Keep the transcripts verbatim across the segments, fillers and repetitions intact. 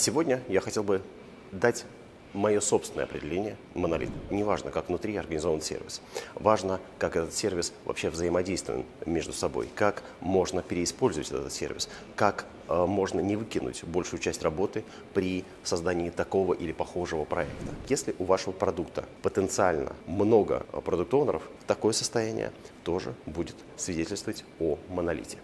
Сегодня я хотел бы дать мое собственное определение монолита. Не важно, как внутри организован сервис. Важно, как этот сервис вообще взаимодействует между собой, как можно переиспользовать этот сервис, как э, можно не выкинуть большую часть работы при создании такого или похожего проекта. Если у вашего продукта потенциально много продукт-оунеров, такое состояние тоже будет свидетельствовать о монолите.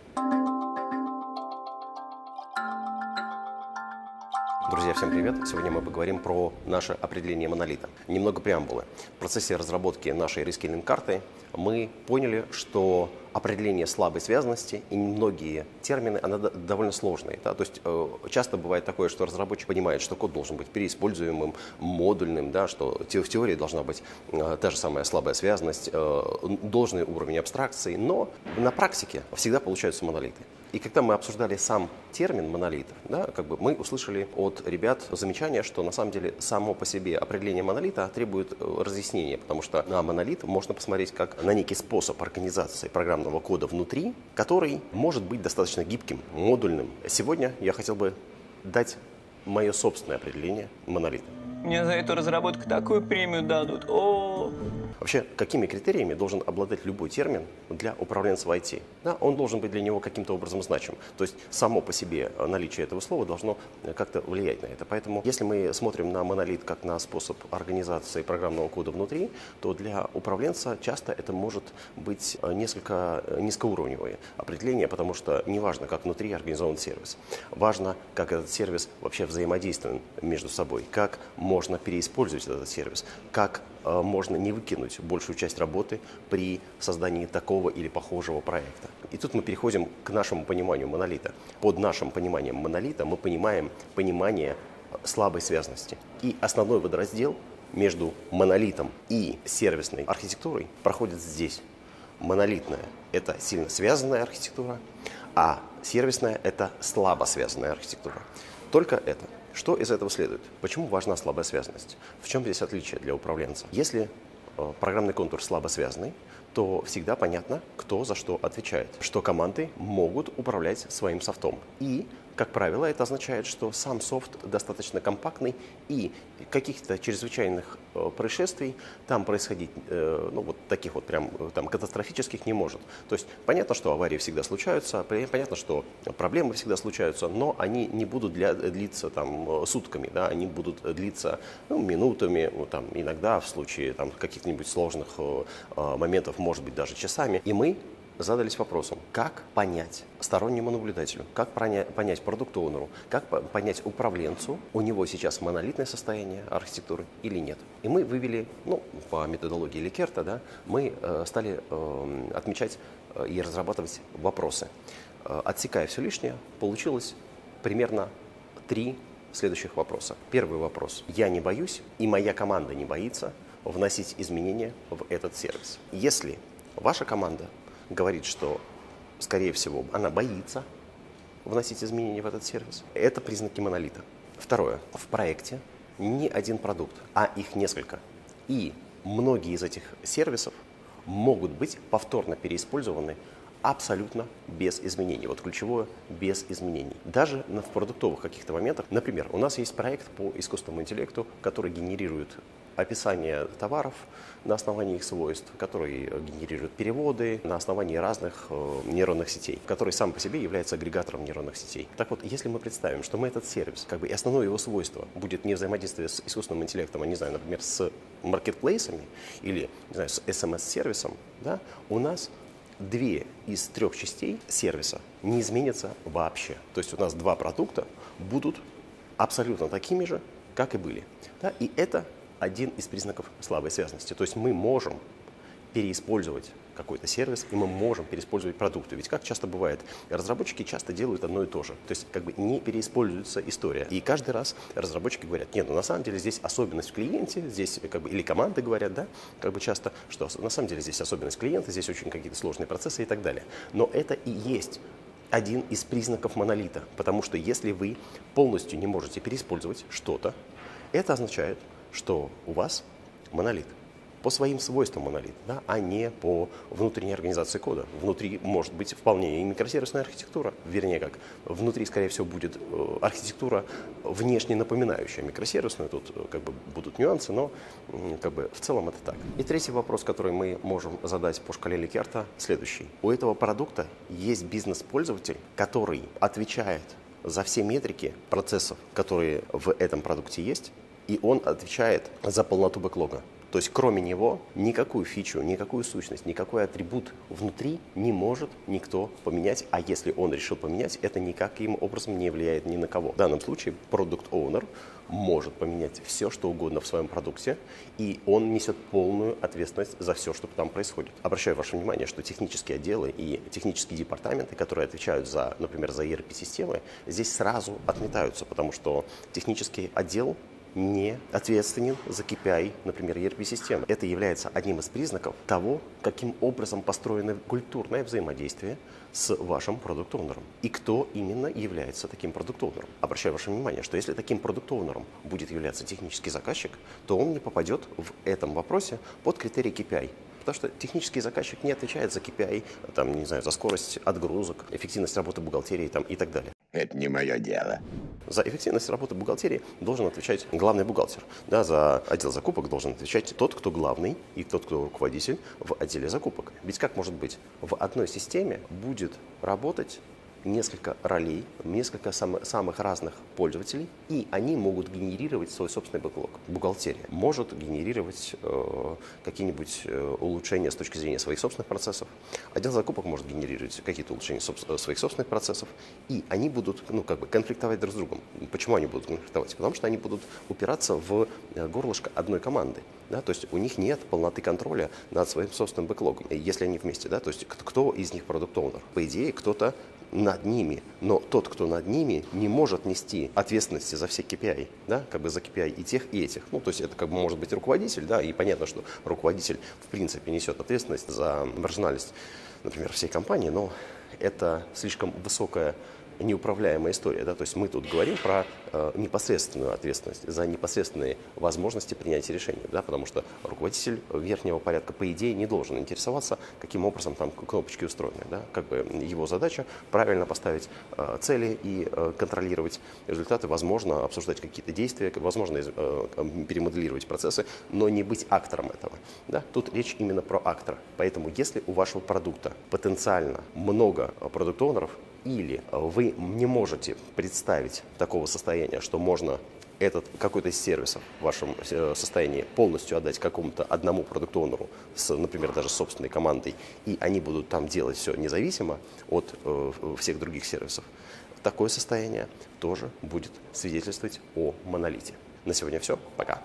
Друзья, всем привет! Сегодня мы поговорим про наше определение монолита. Немного преамбулы. В процессе разработки нашей рескейлинг-карты мы поняли, что определение слабой связанности и многие термины, она довольно сложные. Да? То есть э, часто бывает такое, что разработчик понимает, что код должен быть переиспользуемым, модульным, да, что в теории должна быть э, та же самая слабая связанность, э, должный уровень абстракции, но на практике всегда получаются монолиты. И когда мы обсуждали сам термин монолит, да, как бы мы услышали от ребят замечание, что на самом деле само по себе определение монолита требует разъяснения, потому что на монолит можно посмотреть как на некий способ организации программного кода внутри, который может быть достаточно гибким, модульным. Сегодня я хотел бы дать мое собственное определение монолита. Мне за эту разработку такую премию дадут. О-о-о. Вообще, какими критериями должен обладать любой термин для управленца в ай ти? Да, он должен быть для него каким-то образом значим. То есть само по себе наличие этого слова должно как-то влиять на это. Поэтому, если мы смотрим на монолит как на способ организации программного кода внутри, то для управленца часто это может быть несколько низкоуровневое определение, потому что неважно, как внутри организован сервис. Важно, как этот сервис вообще взаимодействует между собой, как можно можно переиспользовать этот сервис, как э, можно не выкинуть большую часть работы при создании такого или похожего проекта. И тут мы переходим к нашему пониманию монолита. Под нашим пониманием монолита мы понимаем понимание слабой связности. И основной водораздел между монолитом и сервисной архитектурой проходит здесь. Монолитная – это сильно связанная архитектура, а сервисная – это слабо связанная архитектура. Только это. Что из этого следует? Почему важна слабая связанность? В чем здесь отличие для управленца? Если э, программный контур слабо связанный, то всегда понятно, кто за что отвечает, что команды могут управлять своим софтом. И, как правило, это означает, что сам софт достаточно компактный и каких-то чрезвычайных э, происшествий там происходить, э, ну вот таких вот прям там катастрофических не может. То есть понятно, что аварии всегда случаются, понятно, что проблемы всегда случаются, но они не будут для, длиться там сутками, да, они будут длиться ну, минутами, ну, там, иногда в случае там каких-нибудь сложных э, моментов, может быть, даже часами. И мы задались вопросом, как понять стороннему наблюдателю, как понять продукт-оунеру, как понять управленцу, у него сейчас монолитное состояние архитектуры или нет. И мы вывели, ну, по методологии Ликерта, да, мы э, стали э, отмечать э, и разрабатывать вопросы. Э, отсекая все лишнее, получилось примерно три следующих вопроса. Первый вопрос. Я не боюсь, и моя команда не боится вносить изменения в этот сервис. Если ваша команда говорит, что, скорее всего, она боится вносить изменения в этот сервис, это признаки монолита. Второе. В проекте не один продукт, а их несколько. И многие из этих сервисов могут быть повторно переиспользованы абсолютно без изменений. Вот ключевое – без изменений. Даже в продуктовых каких-то моментах. Например, у нас есть проект по искусственному интеллекту, который генерирует описание товаров на основании их свойств, который генерирует переводы на основании разных э, нейронных сетей, который сам по себе является агрегатором нейронных сетей. Так вот, если мы представим, что мы этот сервис, как бы и основное его свойство будет не взаимодействие с искусственным интеллектом, а, не знаю, например, с маркетплейсами или, не знаю, с эс эм эс-сервисом, да, у нас две из трех частей сервиса не изменятся вообще. То есть у нас два продукта будут абсолютно такими же, как и были. Да, и это один из признаков слабой связанности. То есть мы можем переиспользовать какой-то сервис, и мы можем переиспользовать продукты. Ведь как часто бывает, разработчики часто делают одно и то же. То есть как бы не переиспользуется история. И каждый раз разработчики говорят, нет, ну на самом деле здесь особенность в клиенте, здесь как бы, или команды говорят, да, как бы часто, что на самом деле здесь особенность клиента, здесь очень какие-то сложные процессы и так далее. Но это и есть один из признаков монолита. Потому что если вы полностью не можете переиспользовать что-то, это означает, что у вас монолит. по своим свойствам монолит, да, а не по внутренней организации кода. Внутри может быть вполне и микросервисная архитектура, вернее как, внутри, скорее всего, будет архитектура внешне напоминающая микросервисную, тут как бы будут нюансы, но как бы в целом это так. И третий вопрос, который мы можем задать по шкале Ликерта, следующий. У этого продукта есть бизнес-пользователь, который отвечает за все метрики процессов, которые в этом продукте есть, и он отвечает за полноту бэклога. То есть кроме него никакую фичу, никакую сущность, никакой атрибут внутри не может никто поменять, а если он решил поменять, это никаким образом не влияет ни на кого. В данном случае продукт-оунер может поменять все, что угодно в своем продукте, и он несет полную ответственность за все, что там происходит. Обращаю ваше внимание, что технические отделы и технические департаменты, которые отвечают за, например, за и эр пи-системы, здесь сразу отметаются, потому что технический отдел не ответственен за кей пи ай, например, и эр пи-системы. Это является одним из признаков того, каким образом построено культурное взаимодействие с вашим продукт-оунером и кто именно является таким продукт-оунером. Обращаю ваше внимание, что если таким продукт-оунером будет являться технический заказчик, то он не попадет в этом вопросе под критерий кей пи ай. Потому что технический заказчик не отвечает за кей пи ай, там, не знаю, за скорость отгрузок, эффективность работы бухгалтерии там, и так далее. Это не мое дело. За эффективность работы бухгалтерии должен отвечать главный бухгалтер. Да, за отдел закупок должен отвечать тот, кто главный и тот, кто руководитель в отделе закупок. Ведь как может быть, в одной системе будет работать несколько ролей, несколько сам, самых разных пользователей, и они могут генерировать свой собственный бэклог. Бухгалтерия может генерировать э, какие-нибудь э, улучшения с точки зрения своих собственных процессов, отдел закупок может генерировать какие-то улучшения соб- своих собственных процессов, и они будут ну, как бы конфликтовать друг с другом. Почему они будут конфликтовать? Потому что они будут упираться в горлышко одной команды. Да? То есть у них нет полноты контроля над своим собственным бэклогом, если они вместе. Да? То есть кто из них продукт-оунер? По идее, кто-то над ними, но тот, кто над ними, не может нести ответственности за все кей пи ай, да, как бы за кей пи ай и тех, и этих. Ну, то есть это как бы может быть руководитель, да, и понятно, что руководитель в принципе несет ответственность за маржинальность, например, всей компании, но это слишком высокая неуправляемая история, да, то есть мы тут говорим про э, непосредственную ответственность за непосредственные возможности принятия решений, да, потому что руководитель верхнего порядка, по идее, не должен интересоваться, каким образом там кнопочки устроены, да, как бы его задача правильно поставить э, цели и э, контролировать результаты, возможно, обсуждать какие-то действия, возможно, э, перемоделировать процессы, но не быть актором этого, да, тут речь именно про актора, поэтому если у вашего продукта потенциально много продукт-оунеров, или вы не можете представить такого состояния, что можно этот какой-то из сервисов в вашем состоянии полностью отдать какому-то одному продукт-оунеру, с, например, даже собственной командой, и они будут там делать все независимо от э, всех других сервисов, такое состояние тоже будет свидетельствовать о монолите. На сегодня все. Пока.